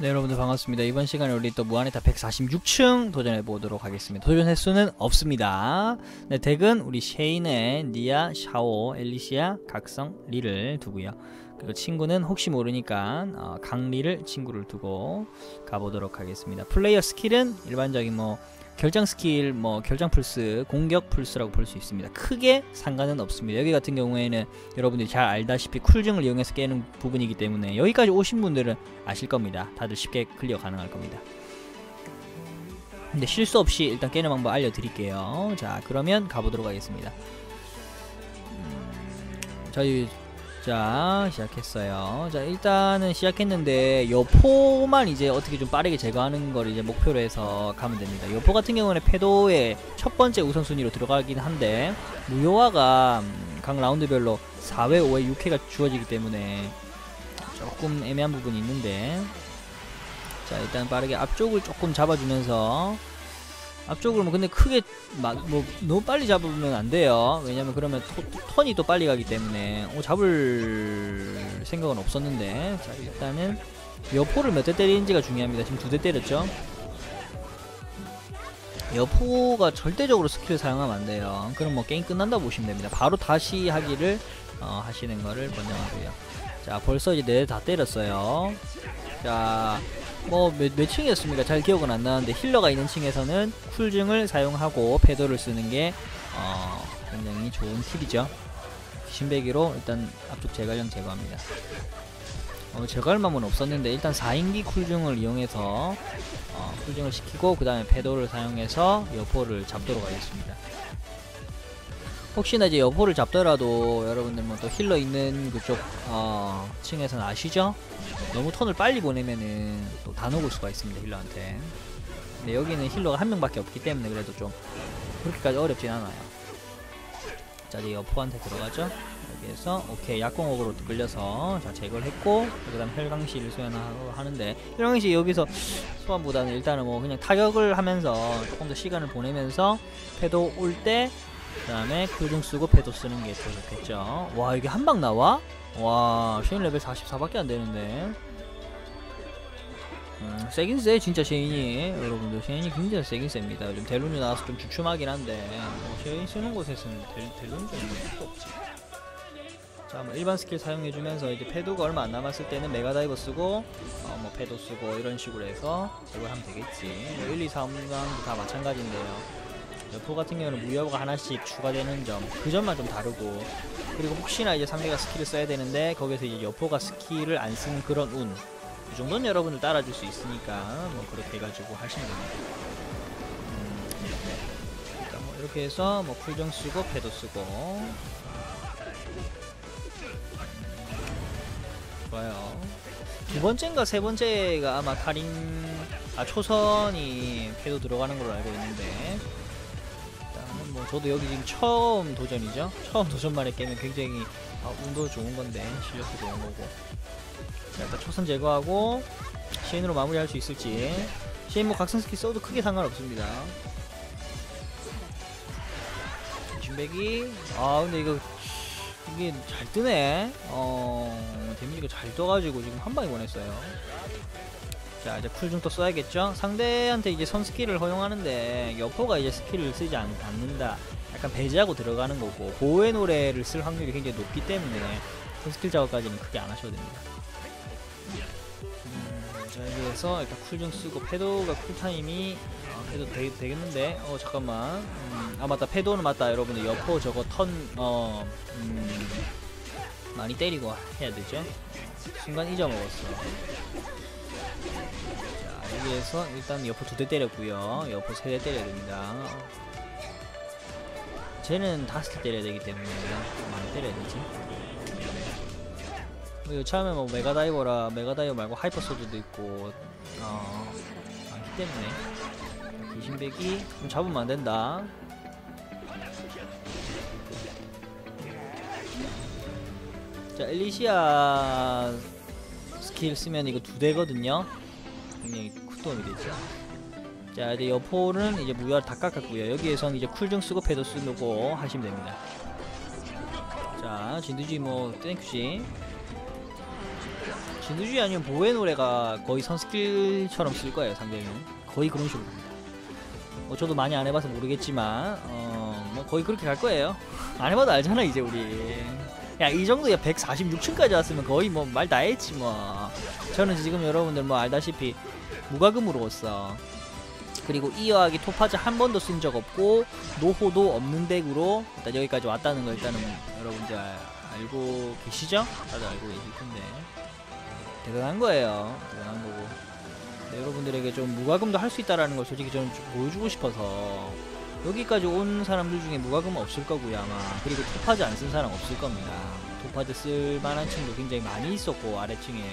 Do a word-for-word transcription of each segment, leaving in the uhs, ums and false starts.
네, 여러분들 반갑습니다. 이번 시간에 우리 또 무한의탑 백사십육 층 도전해보도록 하겠습니다. 도전 횟수는 없습니다. 네, 덱은 우리 셰인의 니아, 샤오, 엘리시아, 각성, 리를 두고요. 그리고 친구는 혹시 모르니까 어, 강리를 친구를 두고 가보도록 하겠습니다. 플레이어 스킬은 일반적인 뭐 결장 스킬, 뭐 결장 풀스, 공격 풀스라고 볼 수 있습니다. 크게 상관은 없습니다. 여기 같은 경우에는 여러분들이 잘 알다시피 쿨증을 이용해서 깨는 부분이기 때문에 여기까지 오신 분들은 아실 겁니다. 다들 쉽게 클리어 가능할 겁니다. 근데 실수 없이 일단 깨는 방법 알려드릴게요. 자, 그러면 가보도록 하겠습니다. 음, 저희 자 시작했어요. 자, 일단은 시작했는데 여포만 이제 어떻게 좀 빠르게 제거하는 걸 이제 목표로 해서 가면 됩니다. 여포 같은 경우는 패도의 첫 번째 우선순위로 들어가긴 한데 무효화가 각 라운드별로 사 회, 오 회, 육 회가 주어지기 때문에 조금 애매한 부분이 있는데, 자 일단 빠르게 앞쪽을 조금 잡아주면서 앞쪽으로 뭐 근데 크게 막 뭐 너무 빨리 잡으면 안 돼요. 왜냐면 그러면 토, 턴이 또 빨리 가기 때문에 어, 잡을 생각은 없었는데, 자 일단은 여포를 몇 대 때리는지가 중요합니다. 지금 두 대 때렸죠. 여포가 절대적으로 스킬을 사용하면 안 돼요. 그럼 뭐 게임 끝난다 보시면 됩니다. 바로 다시 하기를 어, 하시는 거를 권장하고요. 자, 벌써 이제 네 대 다 때렸어요. 자, 뭐 몇, 몇 층이었습니까? 잘 기억은 안 나는데 힐러가 있는 층에서는 쿨증을 사용하고 패도를 쓰는 게 어, 굉장히 좋은 팁이죠. 귀신배기로 일단 앞쪽 제갈량 제거합니다. 어, 제갈만은 없었는데 일단 사인기 쿨증을 이용해서 어, 쿨증을 시키고 그 다음에 패도를 사용해서 여포를 잡도록 하겠습니다. 혹시나 이제 여포를 잡더라도 여러분들 뭐 또 힐러 있는 그쪽 어, 층에서는 아시죠? 너무 턴을 빨리 보내면은 또 다 녹을 수가 있습니다, 힐러한테. 근데 여기는 힐러가 한 명밖에 없기 때문에 그래도 좀 그렇게까지 어렵진 않아요. 자, 이제 여포한테 들어가죠. 여기에서 오케이, 약공옥으로 끌려서 자 제거를 했고 그 다음 혈강시를 소환하고 하는데, 혈강시 여기서 소환보다는 일단은 뭐 그냥 타격을 하면서 조금 더 시간을 보내면서 패도 올 때 그 다음에 쿨중 쓰고 패도 쓰는 게 더 좋겠죠. 와, 이게 한 방 나와? 와, 셰인 레벨 사십사밖에 안 되는데. 음, 세긴 세, 진짜 셰인이. 여러분들, 셰인이 굉장히 세긴 셉니다. 요즘 델론이 나와서 좀 주춤하긴 한데, 뭐, 셰인 쓰는 곳에서는 델론이 별로 없지. 자, 뭐, 일반 스킬 사용해주면서, 이제 패도가 얼마 안 남았을 때는 메가 다이버 쓰고, 어, 뭐, 패도 쓰고, 이런 식으로 해서, 이걸 하면 되겠지. 뭐, 일, 이, 사, 오 강도 다 마찬가지인데요. 여포 같은 경우는 무효화가 하나씩 추가되는 점, 그 점만 좀 다르고, 그리고 혹시나 이제 상대가 스킬을 써야 되는데 거기에서 이제 여포가 스킬을 안 쓰는 그런 운, 이 정도는 여러분을 따라줄 수 있으니까 뭐 그렇게 해가지고 하시면 됩니다. 음, 네. 그러니까 뭐 이렇게 해서 뭐 쿨정 쓰고 패도 쓰고 좋아요. 두 번째인가 세 번째가 아마 카린 아 초선이 패도 들어가는 걸로 알고 있는데. 뭐 저도 여기 지금 처음 도전이죠. 처음 도전만에 깨면 굉장히 아, 운도 좋은 건데 실력도 좋은 거고. 자, 일단 초선 제거하고 셰인으로 마무리할 수 있을지. 셰인 뭐 각성 스킬 써도 크게 상관없습니다. 진백기. 아, 근데 이거 이게 잘 뜨네. 어, 데미지가 잘 떠가지고 지금 한 방에 보냈어요. 자, 이제 쿨 좀 또 써야겠죠? 상대한테 이제 선 스킬을 허용하는데 여포가 이제 스킬을 쓰지 않, 않는다, 약간 배제하고 들어가는 거고, 고의 노래를 쓸 확률이 굉장히 높기 때문에 선 스킬 작업까지는 크게 안 하셔도 됩니다. 음, 자, 여기에서 일단 쿨 좀 쓰고 패도가 쿨타임이 아, 패도 되, 되겠는데? 어, 잠깐만. 음, 아, 맞다. 패도는 맞다. 여러분들 여포 저거 턴 어... 음, 많이 때리고 해야 되죠? 순간 잊어먹었어. 자, 여기에서 일단 여포 두 대 때렸고요. 여포 세 대 때려야 됩니다. 쟤는 다섯 대 때려야 되기 때문에 많이 때려야 되지. 처음에 뭐 메가 다이버라 메가 다이버 말고 하이퍼 소드도 있고 어, 많기 때문에 귀신배기 좀 잡으면 안 된다. 자, 엘리시아 스킬 쓰면 이거 두 대거든요. 굉장히 큰 도움이 되죠. 자, 이제 여포는 이제 무효화를 다 깎았고요. 여기에선 이제 쿨증 쓰고 패도 쓰고 하시면 됩니다. 자, 진두지 뭐 땡큐지. 진우주의 아니면 보의 노래가 거의 선스킬처럼 쓸 거예요. 상대는 거의 그런 식으로 갑니다. 뭐 저도 많이 안 해봐서 모르겠지만 어, 뭐 거의 그렇게 갈 거예요. 안 해봐도 알잖아 이제 우리. 야, 이 정도야 백사십육 층까지 왔으면 거의 뭐 말 다 했지 뭐. 저는 지금 여러분들 뭐 알다시피 무과금으로 왔어. 그리고 이어하기 토파즈 한 번도 쓴 적 없고 노호도 없는 덱으로 일단 여기까지 왔다는 거 일단은 여러분들 알고 계시죠? 다들 알고 계실 텐데 대단한 거예요. 대단한 거고. 네, 여러분들에게 좀 무과금도 할 수 있다라는 걸 솔직히 저는 좀 보여주고 싶어서 여기까지 온 사람들 중에 무과금은 없을 거고요 아마. 그리고 토파즈 안 쓴 사람 없을 겁니다. 토파즈 쓸 만한 층도 굉장히 많이 있었고 아래층에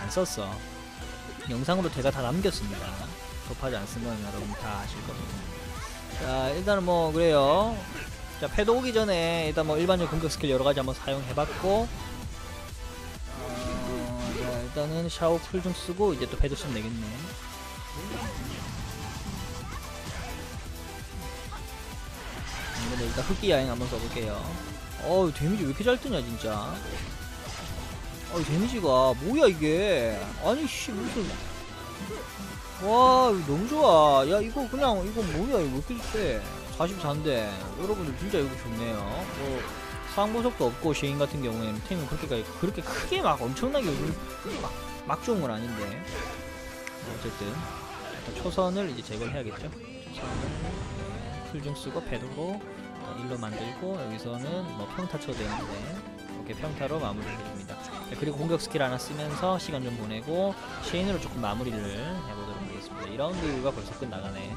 안 썼어. 영상으로 제가 다 남겼습니다. 토파즈 안 쓴 건 여러분 다 아실 겁니다. 자, 일단은 뭐 그래요. 자, 패도 오기 전에 일단 뭐 일반적인 공격 스킬 여러 가지 한번 사용해봤고 어, 자, 일단은 샤오 풀 좀 쓰고 이제 또 패도 쓰면 되겠네. 일단 흑기 야행 한번 써볼게요. 어우, 데미지 왜 이렇게 잘 뜨냐 진짜. 어우, 데미지가 뭐야 이게. 아니 씨 무슨. 와, 이거 너무 좋아. 야, 이거 그냥 이거 뭐야 이거 왜 이렇게 쎄. 사십사인데 여러분들 진짜 이거 좋네요. 뭐 상보석도 없고 셰인 같은 경우에는 템이 그렇게까지 그렇게 크게 막 엄청나게 요즘 막, 막 좋은 건 아닌데 어쨌든 일단 초선을 이제 제거를 해야겠죠. 풀 좀 쓰고 배도로 일로 만들고 여기서는 뭐 평타 쳐도 되는데 이렇게 평타로 마무리를 해줍니다. 네, 그리고 공격 스킬 하나 쓰면서 시간 좀 보내고 셰인으로 조금 마무리를 해보도록 하겠습니다. 이 라운드가 벌써 끝나가네.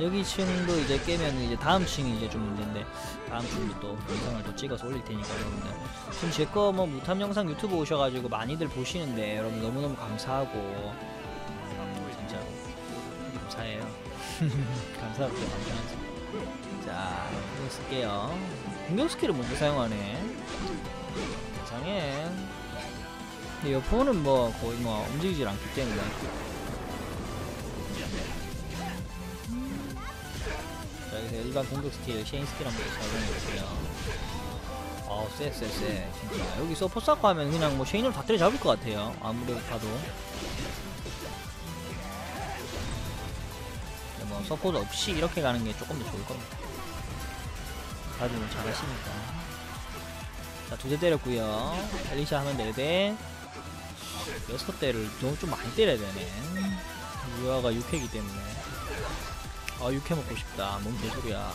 여기 층도 이제 깨면 이제 다음 층이 이제 좀 문제인데 다음 층이 또 영상을 또 찍어서 올릴 테니까 여러분들 지금 제 거 뭐 무탐 영상 유튜브 오셔가지고 많이들 보시는데 여러분 너무너무 감사하고 진짜 감사해요. 감사합니다. 자, 공격 쓸게요. 공격 스킬을 먼저 사용하네. 이상해. 근데 여포는 뭐 거의 뭐 움직이질 않기 때문에. 자, 여기서 일반 공격 스킬, 셰인 스킬 한번 사용해볼게요. 아우, 쎄, 쎄, 쎄. 진짜. 여기서 포사코 하면 그냥 뭐 셰인으로 다 때려잡을 것 같아요. 아무래도 봐도. 뭐 서포트 없이 이렇게 가는 게 조금 더 좋을 겁니다. 다들 잘하시니까. 자, 두 대 때렸고요. 엘리시아 하면 네 대. 여섯 대를 너무 좀 많이 때려야 되네. 유아가 육 회이기 때문에. 아, 육 회 먹고 싶다. 뭔 개소리야.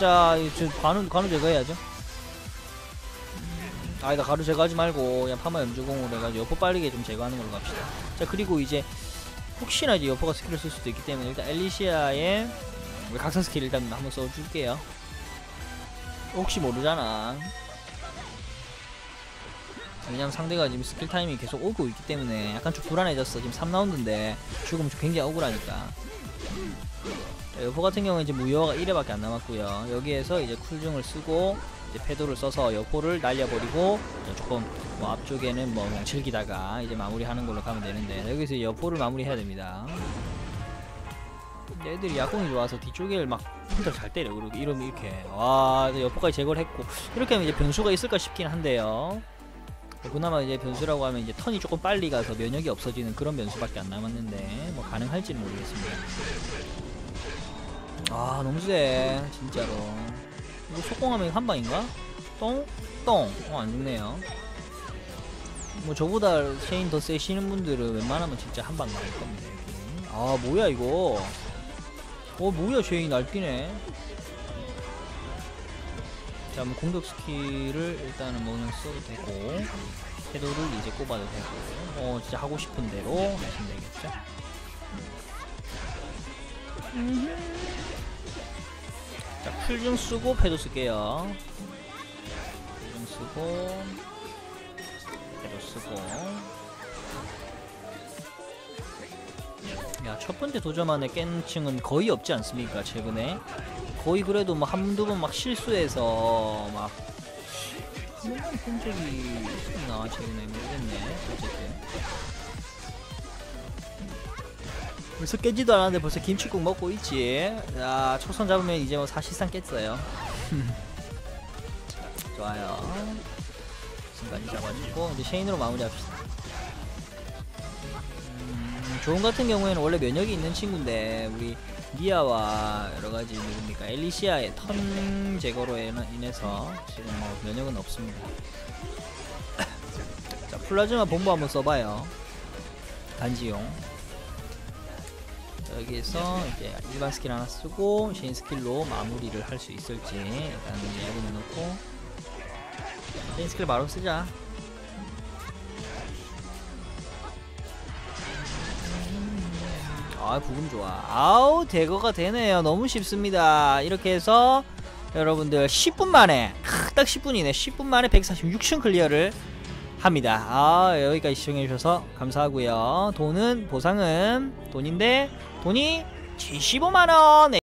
자, 관우, 관우 제거해야죠. 아니다, 가루 제거하지 말고 그냥 파마 염주공으로 해가지고 여포 빠르게 좀 제거하는 걸로 갑시다. 자, 그리고 이제 혹시나 이제 여포가 스킬을 쓸 수도 있기 때문에 일단 엘리시아의 각성 스킬 일단 한번 써줄게요. 혹시 모르잖아. 왜냐면 상대가 지금 스킬 타이밍이 계속 오고 있기 때문에 약간 좀 불안해졌어. 지금 삼 라운드인데 죽으면 좀 굉장히 억울하니까. 자, 여포 같은 경우에 이제 무효화가 일 회밖에 안 남았고요. 여기에서 이제 쿨중을 쓰고 이제 패도를 써서 여포를 날려버리고 조금 뭐 앞쪽에는 뭐 뭉칠기다가 이제 마무리하는 걸로 가면 되는데 여기서 여포를 마무리해야 됩니다. 애들이 약공이 좋아서 뒤쪽을 막 혼자 잘 때려. 그리고 이러면 이렇게 와, 여포까지 제거를 했고 이렇게 하면 이제 변수가 있을까 싶긴 한데요. 그나마 이제 변수라고 하면 이제 턴이 조금 빨리 가서 면역이 없어지는 그런 변수밖에 안 남았는데 뭐 가능할지는 모르겠습니다. 아, 너무 쎄 진짜로. 이거 속공하면 한 방인가? 똥? 똥! 어, 안 죽네요. 뭐 저보다 셰인 더 세시는 분들은 웬만하면 진짜 한 방 나올 겁니다. 아, 뭐야 이거. 어, 뭐야, 셰인 날뛰네. 자, 뭐 공격 스킬을 일단은 뭐 그냥 써도 되고 해도를 이제 꼽아도 되고 어, 진짜 하고 싶은 대로 하시면 되겠죠? 자, 풀 좀 쓰고 패도 쓸게요. 풀 좀 쓰고 패도 쓰고. 야, 첫 번째 도전 안에 깬 층은 거의 없지 않습니까? 최근에 거의 그래도 뭐 한두 번 막 실수해서 막 한 번만 본 적이 있나 최근에 모르겠네. 어쨌든 벌써 깨지도 않았는데 벌써 김치국 먹고 있지. 야, 초선 잡으면 이제 뭐 사실상 깼어요. 좋아요. 순간이 잡아주고 이제 셰인으로 마무리합시다. 음, 조은 같은 경우에는 원래 면역이 있는 친구인데 우리 니아와 여러가지 누굽니까 엘리시아의 턴 제거로 인해서 지금 뭐 면역은 없습니다. 자, 플라즈마 본부 한번 써봐요. 단지용. 여기에서 이제 일반 스킬 하나 쓰고 셰인 스킬로 마무리를 할 수 있을지 일단 여기는 넣고 셰인 스킬 바로 쓰자. 아, 부금 좋아. 아우, 대거가 되네요. 너무 쉽습니다. 이렇게 해서 여러분들 십 분 만에 딱 십 분이네 십 분 만에 백사십육 층 클리어를 합니다. 아, 여기까지 시청해주셔서 감사하고요. 돈은 보상은 돈인데 돈이 칠십오만 원